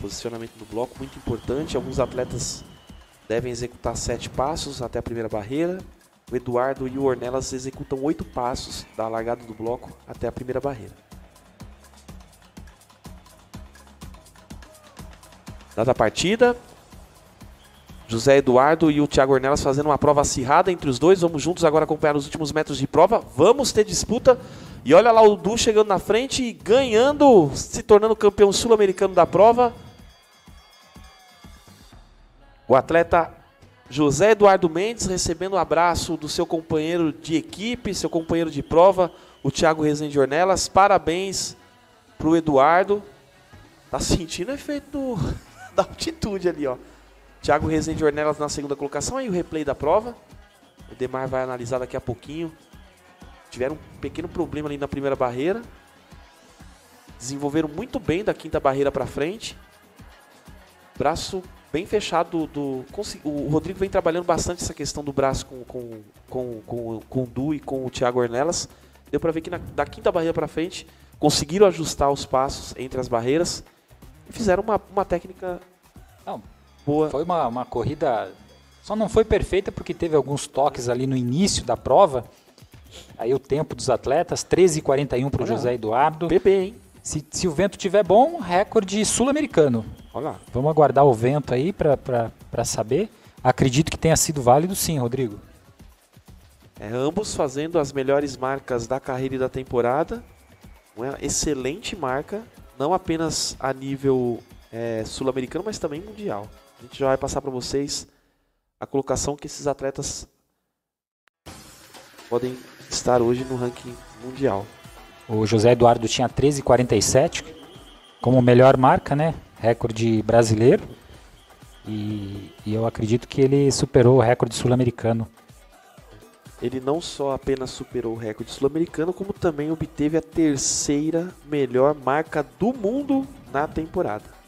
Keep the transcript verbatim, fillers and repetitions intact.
Posicionamento do bloco muito importante. Alguns atletas devem executar sete passos até a primeira barreira. O Eduardo e o Ornelas executam oito passos da largada do bloco até a primeira barreira. Dada a partida, José Eduardo e o Thiago Ornelas fazendo uma prova acirrada entre os dois. Vamos juntos agora acompanhar os últimos metros de prova. Vamos ter disputa. E olha lá o Du chegando na frente e ganhando, se tornando campeão sul-americano da prova. O atleta José Eduardo Mendes recebendo o abraço do seu companheiro de equipe, seu companheiro de prova, o Thiago Resende Ornelas. Parabéns para o Eduardo. Tá sentindo o efeito do, da altitude ali, ó. Thiago Resende Ornelas na segunda colocação. Aí o replay da prova. O Demar vai analisar daqui a pouquinho. Tiveram um pequeno problema ali na primeira barreira. Desenvolveram muito bem da quinta barreira para frente. Braço bem fechado. Do, do, o Rodrigo vem trabalhando bastante essa questão do braço com, com, com, com, com o Du e com o Thiago Ornelas. Deu para ver que na, da quinta barreira para frente conseguiram ajustar os passos entre as barreiras. E fizeram uma, uma técnica... Não. Boa. Foi uma, uma corrida, só não foi perfeita porque teve alguns toques ali no início da prova. Aí o tempo dos atletas, treze e quarenta e um para o José Eduardo. Bebê, hein? Se, se o vento tiver bom, recorde sul-americano. Olha lá. Vamos aguardar o vento aí para saber. Acredito que tenha sido válido sim, Rodrigo. É, ambos fazendo as melhores marcas da carreira e da temporada. Uma excelente marca, não apenas a nível é, sul-americano, mas também mundial. A gente já vai passar para vocês a colocação que esses atletas podem estar hoje no ranking mundial. O José Eduardo tinha treze e quarenta e sete como melhor marca, né? Recorde brasileiro. E, e eu acredito que ele superou o recorde sul-americano. Ele não só apenas superou o recorde sul-americano, como também obteve a terceira melhor marca do mundo na temporada.